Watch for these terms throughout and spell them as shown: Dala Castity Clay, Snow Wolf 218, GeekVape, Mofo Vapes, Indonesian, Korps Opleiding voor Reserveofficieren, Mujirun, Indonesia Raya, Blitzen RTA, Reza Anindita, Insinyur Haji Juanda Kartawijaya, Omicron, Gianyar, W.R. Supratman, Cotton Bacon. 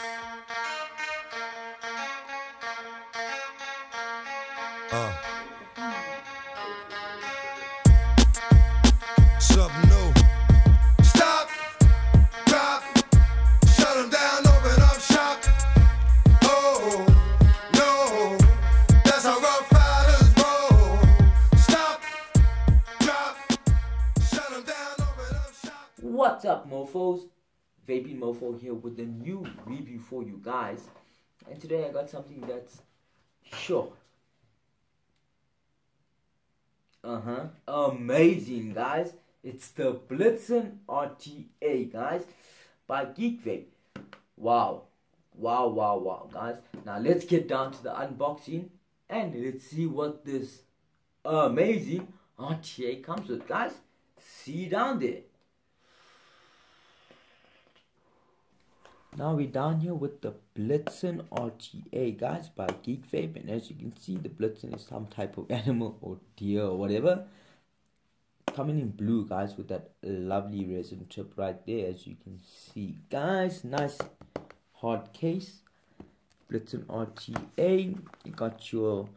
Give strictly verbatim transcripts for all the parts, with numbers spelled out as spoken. Uh. Something new. Stop, drop, shut them down, open up shop. Oh, no, that's how rough riders roll. Stop, drop, shut them down, open up shop. What's up, mofos? Vapey Mofo here with a new review for you guys, and today I got something that's sure uh-huh amazing, guys. It's the Blitzen R T A, guys, by GeekVape. Wow, wow, wow, wow, guys. Now let's get down to the unboxing and let's see what this amazing R T A comes with, guys. See down there. Now we're down here with the Blitzen R T A, guys, by GeekVape, and as you can see, the Blitzen is some type of animal or deer or whatever. Coming in blue, guys, with that lovely resin tip right there, as you can see, guys. Nice hard case, Blitzen R T A. You got your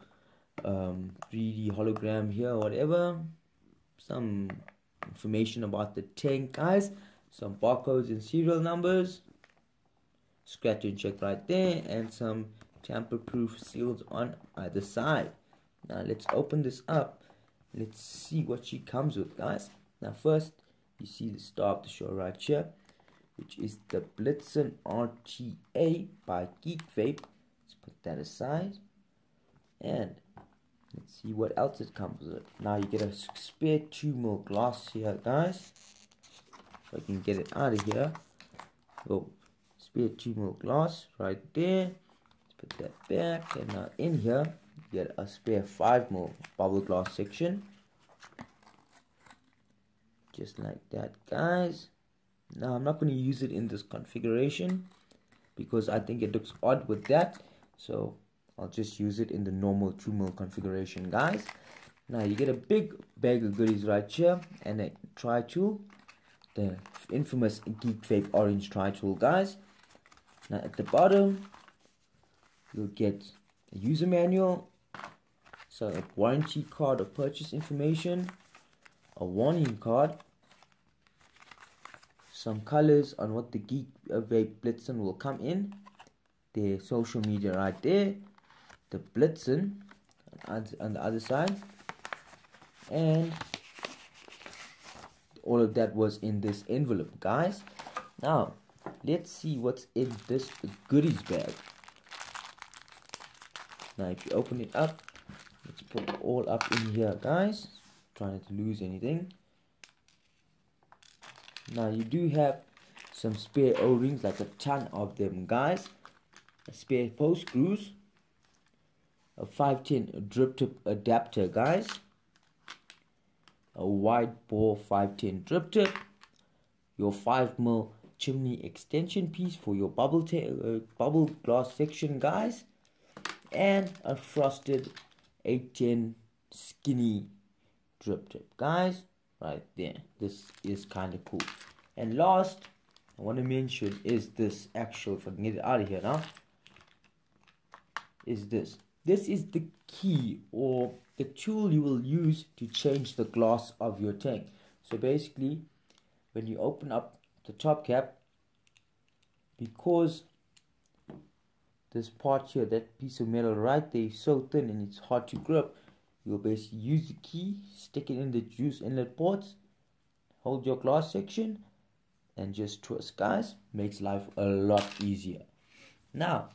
um, three D hologram here, whatever. Some information about the tank, guys. Some barcodes and serial numbers. Scratch and check right there, and some tamper proof seals on either side. Now let's open this up. Let's see what she comes with, guys. Now first you see the star of the show right here, which is the Blitzen R T A by GeekVape. Let's put that aside and let's see what else it comes with. Now you get a spare two more glass here, guys, if I can get it out of here. Oh, spare two more glass right there. Let's put that back, and now in here you get a spare five more bubble glass section, just like that, guys. Now I'm not going to use it in this configuration because I think it looks odd with that, so I'll just use it in the normal two mil configuration, guys. Now you get a big bag of goodies right here and a tri tool, the infamous GeekVape orange tri tool, guys. Now at the bottom, you'll get a user manual, so a warranty card or purchase information, a warning card, some colors on what the GeekVape Blitzen will come in, their social media right there, the Blitzen on the other side, and all of that was in this envelope, guys. Now let's see what's in this goodies bag. Now if you open it up, let's put it all up in here, guys. Try not to lose anything. Now you do have some spare O-rings, like a ton of them, guys. A spare post screws. A five ten drip tip adapter, guys. A wide bore five ten drip tip. Your five mil chimney extension piece for your bubble, uh, bubble glass section, guys. And a frosted eight ten skinny drip tip, guys, right there. This is kind of cool. And last I want to mention is this actual, if I can get it out of here now, is this this is the key or the tool you will use to change the glass of your tank. So basically when you open up the top cap, because this part here, that piece of metal right there is so thin and it's hard to grip, you'll basically use the key, stick it in the juice inlet ports, hold your glass section and just twist, guys. Makes life a lot easier. Now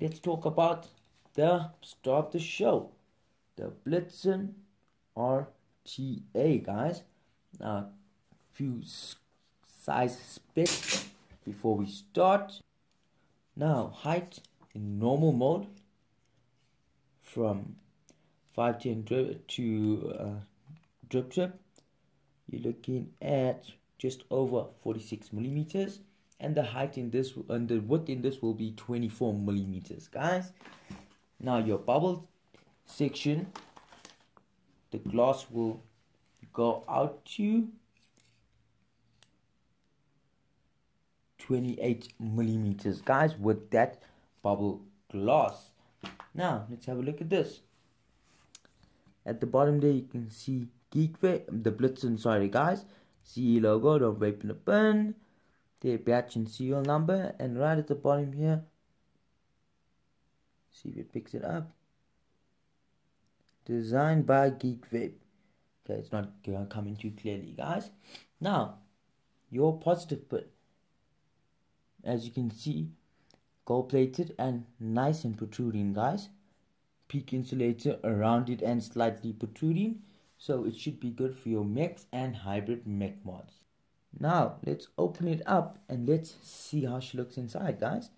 let's talk about the star of the show, the Blitzen R T A, guys. Now a few size specs before we start. Now height in normal mode from five ten drip to uh, drip tip, you're looking at just over forty-six millimeters, and the height in this and the width in this will be twenty-four millimeters, guys. Now your bubble section, the glass will go out to twenty-eight millimeters, guys, with that bubble glass. Now let's have a look at this. At the bottom there you can see GeekVape, the Blitzen, sorry guys, C E logo, don't vape in the bin, their batch and serial number, and right at the bottom here, see if it picks it up, designed by GeekVape. Okay, it's not coming too clearly, guys. Now your positive put, as you can see, gold plated and nice and protruding, guys. Peak insulator rounded and slightly protruding, so it should be good for your mechs and hybrid mech mods. Now let's open it up and let's see how she looks inside, guys.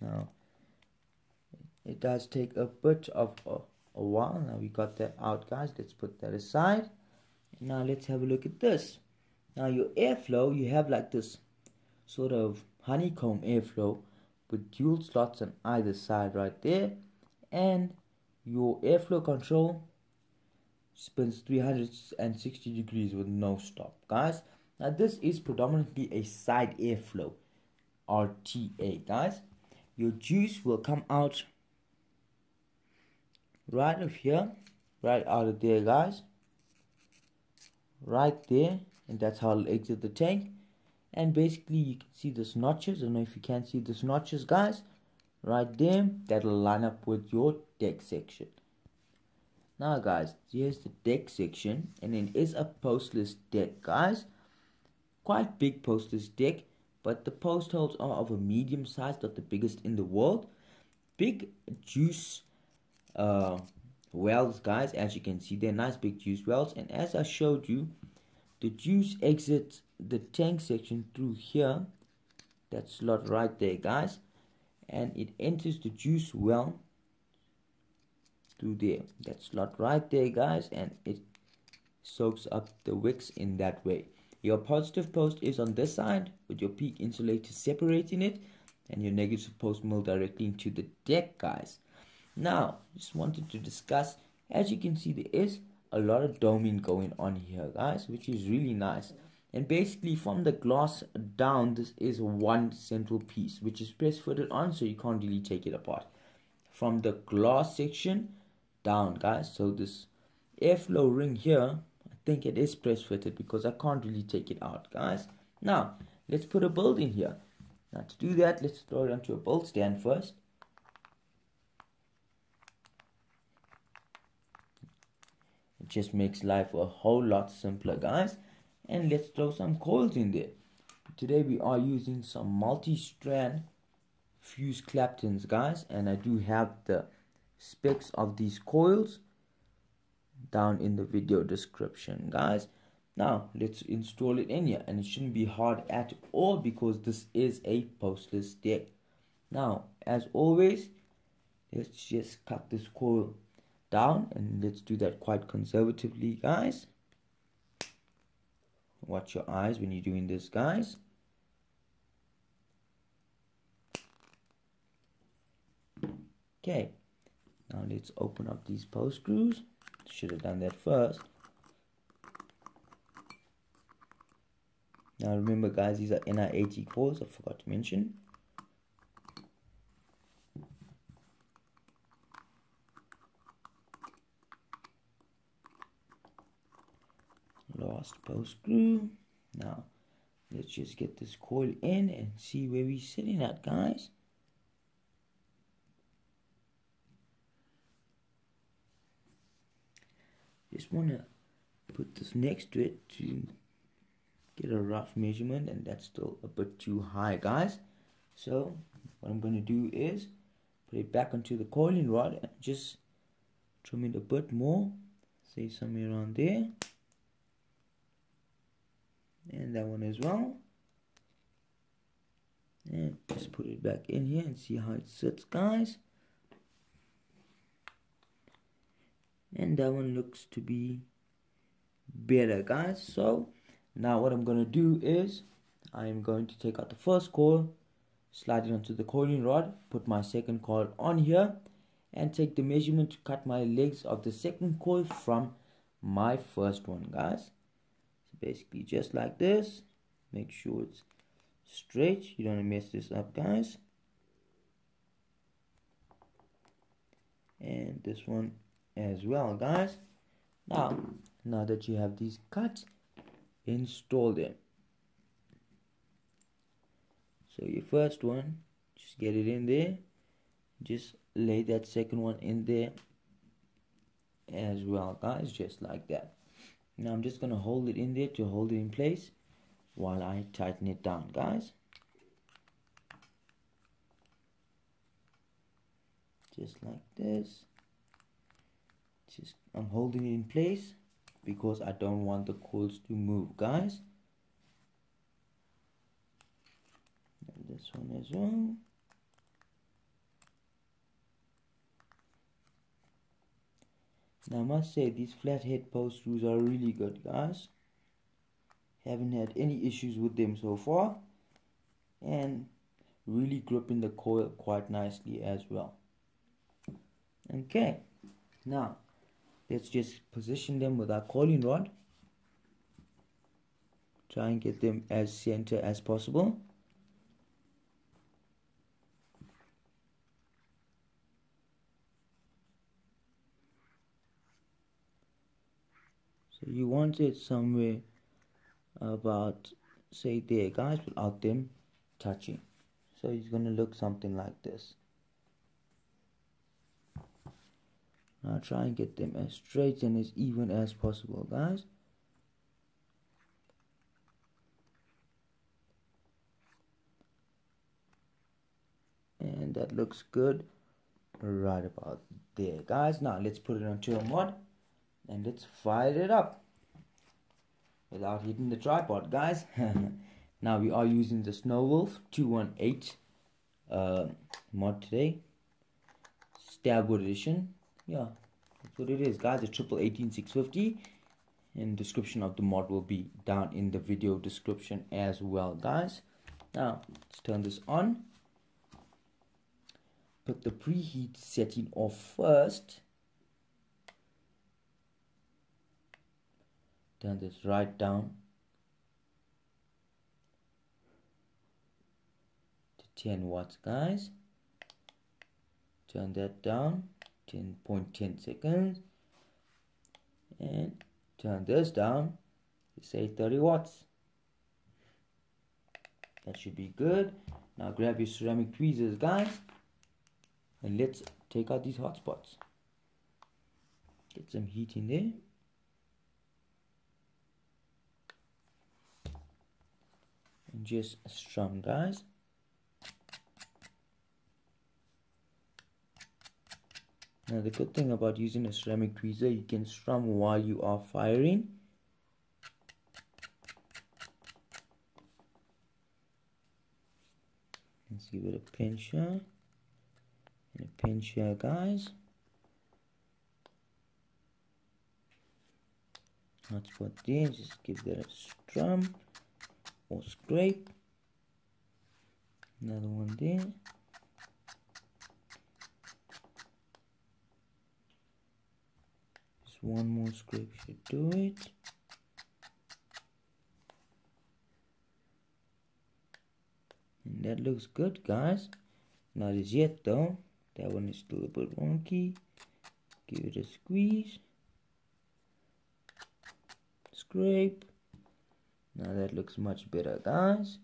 Now it does take a bit of a, a while. Now we got that out, guys. Let's put that aside. Now let's have a look at this. Now your airflow, you have like this sort of honeycomb airflow with dual slots on either side right there, and your airflow control spins three hundred sixty degrees with no stop, guys. Now this is predominantly a side airflow R T A, guys. Your juice will come out right of here, right out of there, guys, right there, and that's how it'll exit the tank. And basically you can see this notches, I don't know if you can see this notches, guys, right there, that'll line up with your deck section. Now guys, here's the deck section, and it is a postless deck, guys, quite big postless deck, but the post holes are of a medium size, not the biggest in the world. Big juice uh, wells, guys, as you can see, they're nice big juice wells, and as I showed you, the juice exits the tank section through here, that slot right there, guys, and it enters the juice well through there, that slot right there, guys, and it soaks up the wicks in that way. Your positive post is on this side with your peak insulator separating it, and your negative post mill directly into the deck, guys. Now just wanted to discuss, as you can see, there is a lot of doming going on here, guys, which is really nice. And basically from the glass down, this is one central piece which is press fitted on, so you can't really take it apart from the glass section down, guys. So this airflow ring here, I think it is press fitted because I can't really take it out, guys. Now let's put a build in here. Now to do that, let's throw it onto a build stand first. It just makes life a whole lot simpler, guys. And let's throw some coils in there. Today we are using some multi-strand fuse claptons, guys, and I do have the specs of these coils down in the video description, guys. Now let's install it in here, and it shouldn't be hard at all because this is a postless deck. Now as always, let's just cut this coil down, and let's do that quite conservatively, guys. Watch your eyes when you're doing this, guys. Okay, now let's open up these post screws. Should have done that first. Now remember, guys, these are N I eighty coils, I forgot to mention. Post screw. Now let's just get this coil in and see where we're sitting at, guys. Just want to put this next to it to get a rough measurement, and that's still a bit too high, guys. So what I'm going to do is put it back onto the coiling rod and just trim it a bit more, say somewhere around there. And that one as well, and just put it back in here and see how it sits, guys. And that one looks to be better, guys. So now what I'm gonna do is I am going to take out the first coil, slide it onto the coiling rod, put my second coil on here, and take the measurement to cut my legs of the second coil from my first one, guys. So basically just like this, make sure it's straight, you don't want to mess this up, guys. And this one as well, guys. Now, now that you have these cut, install them. So your first one, just get it in there, just lay that second one in there as well, guys, just like that. Now I'm just gonna hold it in there to hold it in place while I tighten it down, guys, just like this. Just I'm holding it in place because I don't want the coils to move, guys. And this one as well. Now I must say these flathead post screws are really good, guys. Haven't had any issues with them so far, and really gripping the coil quite nicely as well. Okay, now let's just position them with our coiling rod. Try and get them as center as possible. So you want it somewhere about, say, there, guys, without them touching. So it's going to look something like this. Now try and get them as straight and as even as possible, guys. And that looks good right about there, guys. Now let's put it onto a mod and let's fire it up without hitting the tripod, guys. Now we are using the Snow Wolf two one eight uh, mod today, Stabwood edition. Yeah, that's what it is, guys, a triple eighteen six fifty, and description of the mod will be down in the video description as well, guys. Now let's turn this on, put the preheat setting off first, turn this right down to ten watts, guys, turn that down ten point one zero seconds, and turn this down to say thirty watts. That should be good. Now grab your ceramic tweezers, guys, and let's take out these hot spots. Get some heat in there. And just strum, guys. Now the good thing about using a ceramic tweezer, you can strum while you are firing. Let's give it a pinch here and a pinch here, guys. Hot spot there, just give that a strum or scrape. Another one there. One more scrape should do it. And that looks good, guys. Not as yet though. That one is still a bit wonky. Give it a squeeze. Scrape. Now that looks much better, guys.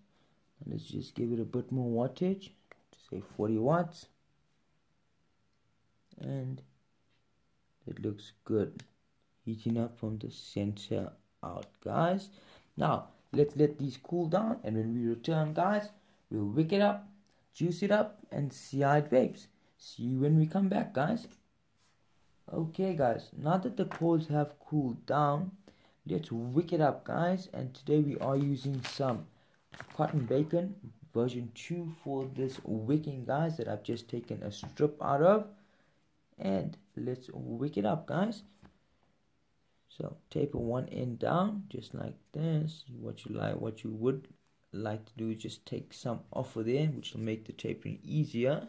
Now let's just give it a bit more wattage. Say forty watts. And it looks good, heating up from the center out, guys. Now let's let these cool down, and when we return, guys, we'll wick it up, juice it up, and see how it vapes. See you when we come back, guys. Okay, guys, now that the coils have cooled down, let's wick it up, guys. And today we are using some Cotton Bacon version two for this wicking, guys, that I've just taken a strip out of. And let's wick it up, guys. So taper one end down, just like this. What you like, what you would like to do is just take some off of there, which will make the tapering easier.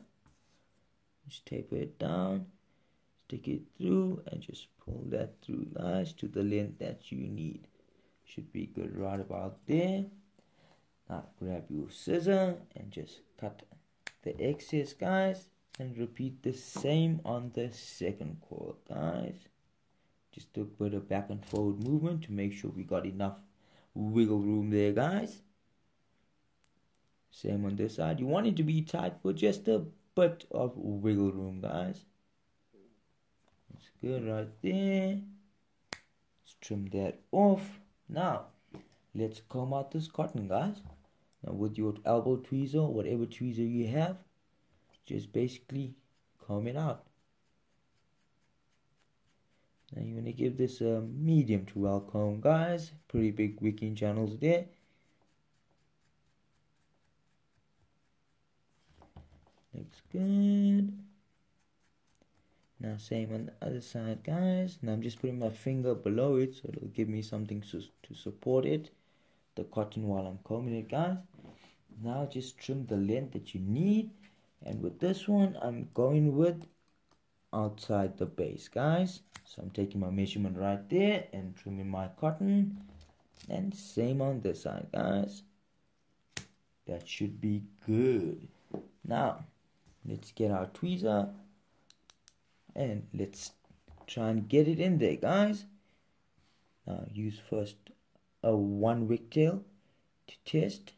Just taper it down. Take it through and just pull that through nice to the length that you need. Should be good right about there. Now grab your scissor and just cut the excess, guys, and repeat the same on the second coil, guys. Just a bit of back and forward movement to make sure we got enough wiggle room there, guys. Same on this side. You want it to be tight for just a bit of wiggle room, guys. It's good right there. Let's trim that off. Now, let's comb out this cotton, guys. Now, with your elbow tweezer, whatever tweezer you have, just basically comb it out. Now, you want to give this a medium to well comb, guys. Pretty big wicking channels there. Looks good. Now same on the other side, guys. Now I'm just putting my finger below it so it'll give me something to support it, the cotton, while I'm combing it, guys. Now just trim the length that you need, and with this one I'm going with outside the base, guys. So I'm taking my measurement right there and trimming my cotton, and same on this side, guys. That should be good. Now let's get our tweezer and let's try and get it in there, guys. Now use first a one wick tail to test.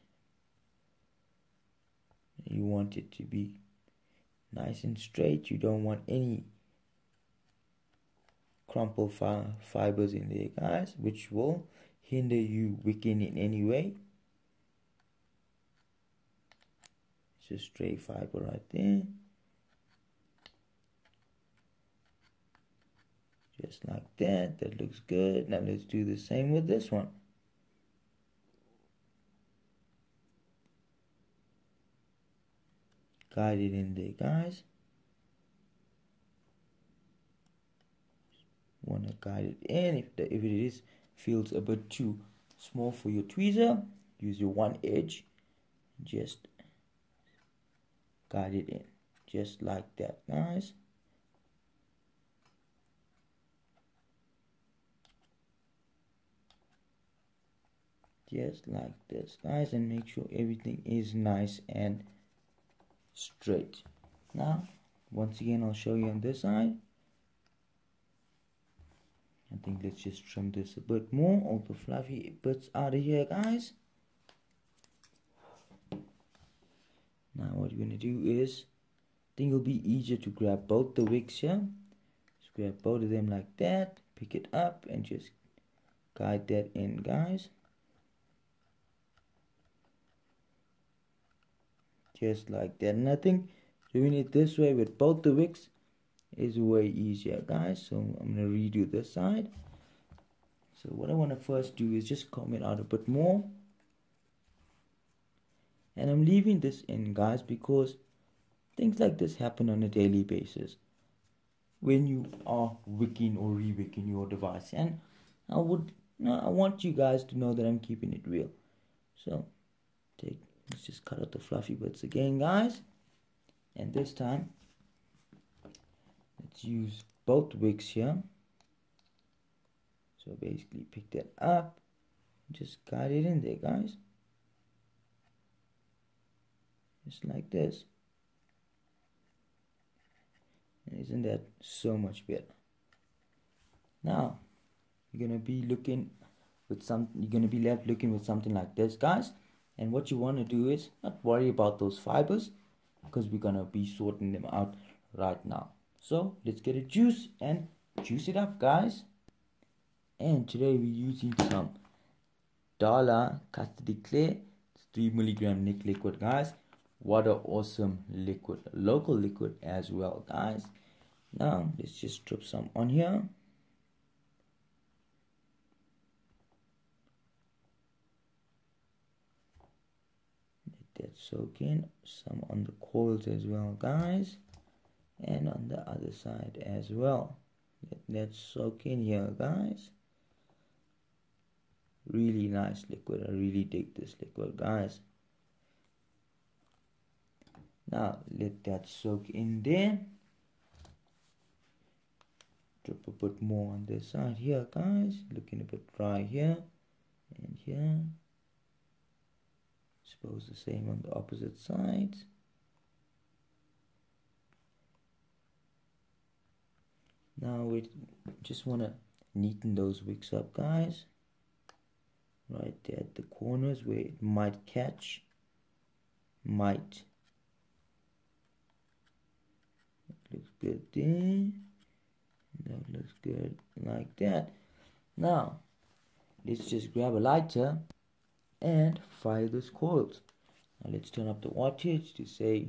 You want it to be nice and straight. You don't want any crumple fi fibers in there, guys, which will hinder you wicking in any way. It's a stray fiber right there. Just like that. That looks good. Now let's do the same with this one. Guide it in there, guys. Want to guide it in. If, the, if it is feels a bit too small for your tweezer, use your one edge. Just guide it in. Just like that, guys. Just like this, guys, and make sure everything is nice and straight. Now, once again, I'll show you on this side. I think let's just trim this a bit more, all the fluffy bits out of here, guys. Now, what you're going to do is, I think it'll be easier to grab both the wicks here. Just grab both of them like that, pick it up, and just guide that in, guys. Just like that. And I think doing it this way with both the wicks is way easier, guys. So I'm going to redo this side. So what I want to first do is just comb it out a bit more. And I'm leaving this in, guys, because things like this happen on a daily basis when you are wicking or re-wicking your device. And I would, no, I want you guys to know that I'm keeping it real. So take Let's just cut out the fluffy bits again, guys. And this time, let's use both wicks here. So basically pick that up, just guide it in there, guys. Just like this. And isn't that so much better? Now, you're gonna be looking with some, you're gonna be left looking with something like this, guys. And what you want to do is not worry about those fibers, because we're going to be sorting them out right now. So let's get a juice and juice it up, guys. And today we're using some Dala Castity Clay. It's three milligram N I C liquid, guys. What an awesome liquid. Local liquid as well, guys. Now let's just strip some on here. Soak in some on the coils as well, guys, and on the other side as well. Let that soak in here, guys. Really nice liquid. I really dig this liquid, guys. Now let that soak in there. drip a bit more on this side here, guys. Looking a bit dry here and here. Suppose the same on the opposite side. Now we just want to neaten those wicks up, guys, right there at the corners where it might catch, might. That looks good there. That looks good like that. Now let's just grab a lighter and fire those coils. Now let's turn up the wattage to say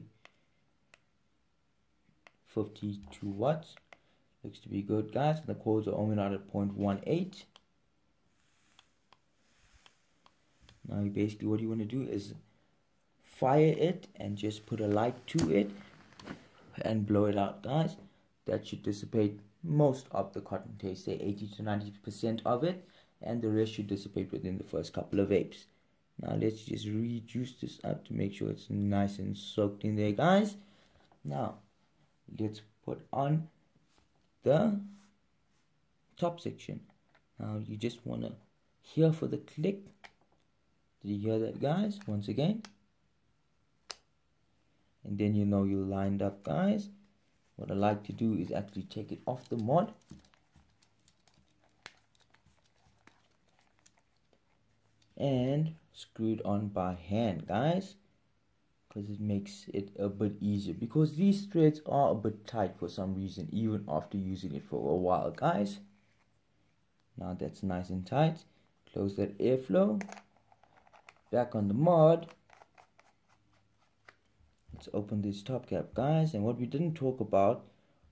fifty-two watts. Looks to be good, guys. The coils are only out at zero point one eight. Now you basically, what you want to do is fire it and just put a light to it and blow it out, guys. That should dissipate most of the cotton taste, say eighty to ninety percent of it, and the rest should dissipate within the first couple of vapes. Now let's just reduce this up to make sure it's nice and soaked in there, guys. Now let's put on the top section. Now you just want to hear for the click. Did you hear that, guys? Once again, and then you know you're lined up, guys. What I like to do is actually take it off the mod and screw it on by hand, guys, because it makes it a bit easier, because these threads are a bit tight for some reason even after using it for a while, guys. Now that's nice and tight. Close that airflow, back on the mod. Let's open this top cap, guys, and what we didn't talk about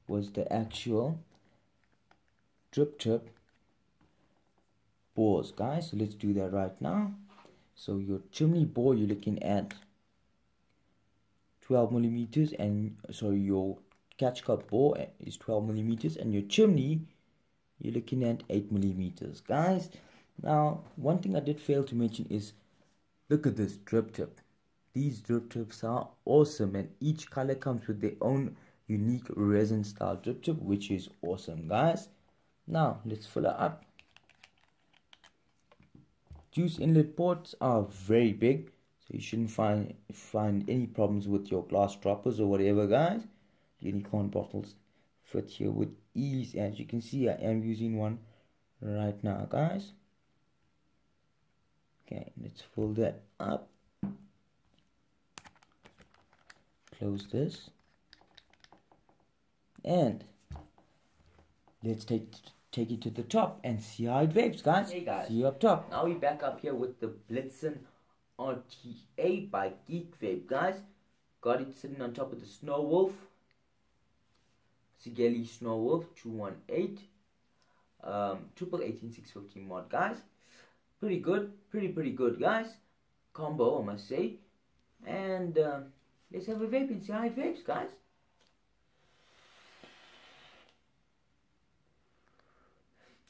was the actual drip tip bores, guys, so let's do that right now. So your chimney bore, you're looking at twelve millimeters, and so your catch cup bore is twelve millimeters, and your chimney you're looking at eight millimeters, guys. Now one thing I did fail to mention is, look at this drip tip. These drip tips are awesome, and each color comes with their own unique resin style drip tip, which is awesome, guys. Now let's fill it up. Juice inlet ports are very big, you shouldn't find find any problems with your glass droppers or whatever, guys. Unicorn bottles fit here with ease. As you can see, I am using one right now, guys. Okay, let's fold that up. Close this, and let's take take it to the top and see how it vapes, guys. Hey guys, see you up top. Now we back up here with the Blitzen R T A by GeekVape, guys. Got it sitting on top of the Snow Wolf, Sigeli Snow Wolf two eighteen, um, triple eighteen six fifteen mod, guys. Pretty good, pretty pretty good, guys. Combo, I must say. And um, let's have a vape and see how it vapes, guys.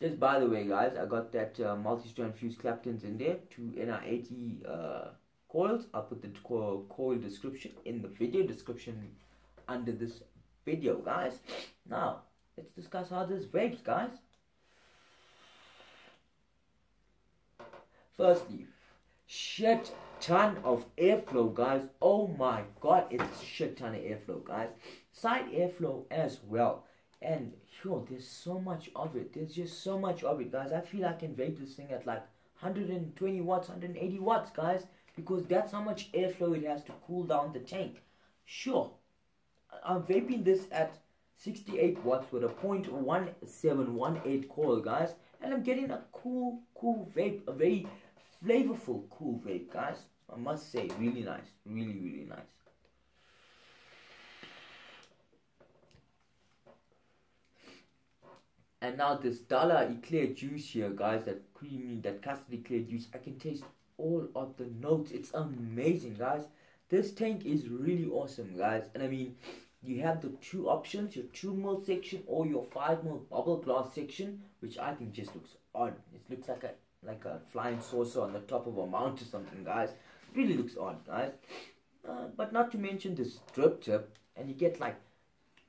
Just by the way, guys, I got that uh, multi-strand fused claptons in there, two N R eighty uh, coils. I'll put the coil, coil description in the video description under this video, guys. Now, let's discuss how this vapes, guys. Firstly, shit ton of airflow, guys. Oh my god, it's shit ton of airflow, guys. Side airflow as well. And yo, there's so much of it. There's just so much of it, guys. I feel I can vape this thing at like one hundred twenty watts, one hundred eighty watts, guys, because that's how much airflow it has to cool down the tank. Sure, I'm vaping this at sixty-eight watts with a zero point one seven one eight coil, guys, and I'm getting a cool, cool vape, a very flavorful, cool vape, guys. I must say, really nice, really, really nice. And now this Dala Clay juice here, guys, that creamy, that Castity Clay juice, I can taste all of the notes. It's amazing, guys. This tank is really awesome, guys. And I mean, you have the two options, your two mil section or your five mil bubble glass section, which I think just looks odd. It looks like a like a flying saucer on the top of a mount or something, guys. It really looks odd, guys. Uh, but not to mention this drip tip, and you get like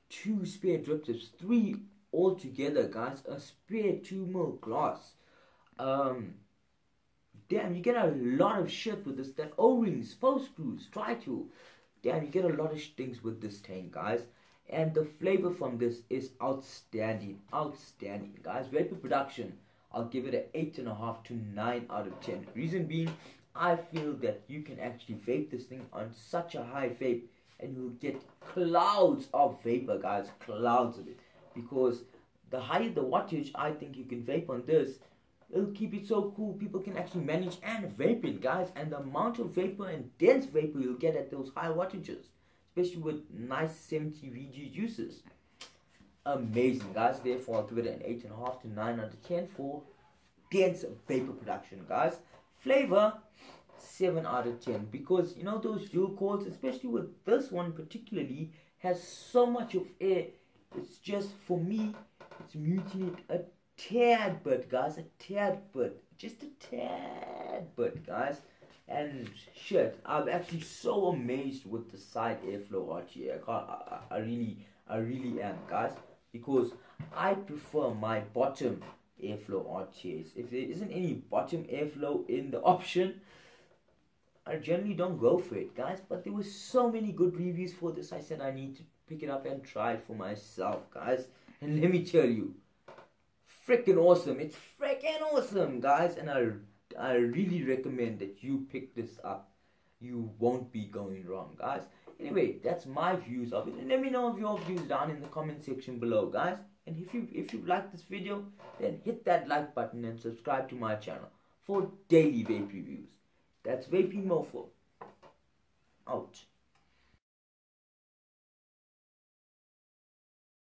two spare drip tips, three altogether, guys, a spare two mil glass. Um, damn, you get a lot of shit with this. That O-rings, false screws, try to. Damn, you get a lot of things with this tank, guys. And the flavor from this is outstanding, outstanding, guys. Vapor production, I'll give it an eight and a half to nine out of ten. Reason being, I feel that you can actually vape this thing on such a high vape, and you'll get clouds of vapor, guys, clouds of it. Because the higher the wattage I think you can vape on this, it'll keep it so cool. People can actually manage and vape it, guys. And the amount of vapor and dense vapor you'll get at those high wattages, especially with nice seventy V G juices, amazing, guys. Therefore, I'll give it an eight and a half to nine out of ten for dense vapor production, guys. Flavor, seven out of ten, because you know those dual coils, especially with this one particularly, has so much of air. It's just, for me, it's muting it a tad bit, guys, a tad bit, just a tad bit, guys. And shit, I'm actually so amazed with the side airflow out here. I can't, I, I really, I really am, guys, because I prefer my bottom airflow R T As. If there isn't any bottom airflow in the option, I generally don't go for it, guys. But there were so many good reviews for this, I said I need to pick it up and try it for myself, guys. And let me tell you, freaking awesome. It's freaking awesome, guys. And I I really recommend that you pick this up. You won't be going wrong, guys. Anyway, that's my views of it, and let me know of your views down in the comment section below, guys. And if you if you like this video, then hit that like button and subscribe to my channel for daily vape reviews. That's Vaping Mofo out.